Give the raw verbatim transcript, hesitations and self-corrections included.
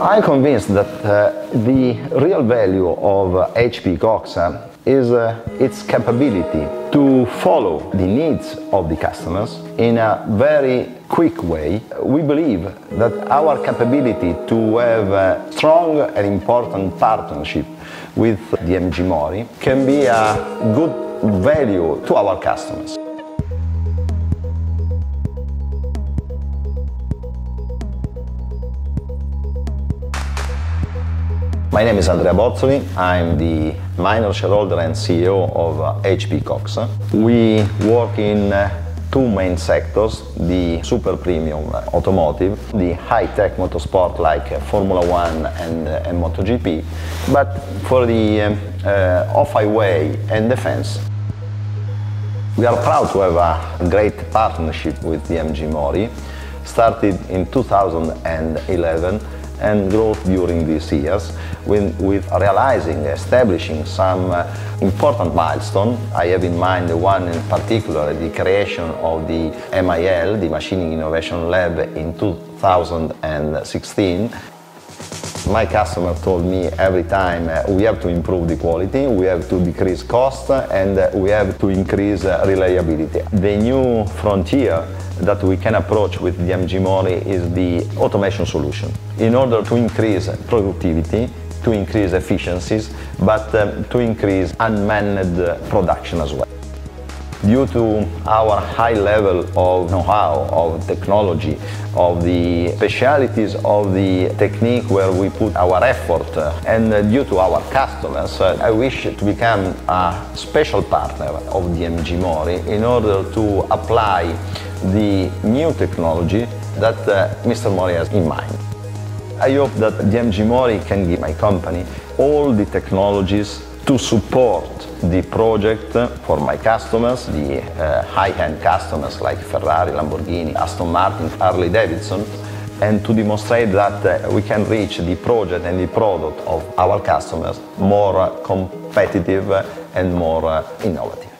I'm convinced that uh, the real value of uh, H P E COXA is uh, its capability to follow the needs of the customers in a very quick way. We believe that our capability to have a strong and important partnership with D M G MORI can be a good value to our customers. My name is Andrea Bozzoli. I'm the minor shareholder and C E O of H P E COXA. We work in two main sectors, the super premium automotive, the high-tech motorsport like Formula One and, and MotoGP, but for the uh, off-highway and defense. We are proud to have a great partnership with D M G MORI, started in two thousand eleven. And growth during these years, when, with realizing, establishing some uh, important milestones. I have in mind the one in particular, the creation of the M I L, the Machining Innovation Lab, in two thousand sixteen. My customer told me every time, uh, we have to improve the quality, we have to decrease cost, and uh, we have to increase uh, reliability. The new frontier that we can approach with D M G MORI is the automation solution, in order to increase productivity, to increase efficiencies, but um, to increase unmanned uh, production as well. Due to our high level of know-how, of technology, of the specialities of the technique where we put our effort, uh, and uh, due to our customers, uh, I wish to become a special partner of D M G MORI in order to apply the new technology that uh, Mister MORI has in mind. I hope that D M G MORI can give my company all the technologies to support the project for my customers, the uh, high-end customers like Ferrari, Lamborghini, Aston Martin, Harley Davidson, and to demonstrate that uh, we can reach the project and the product of our customers more uh, competitive and more uh, innovative.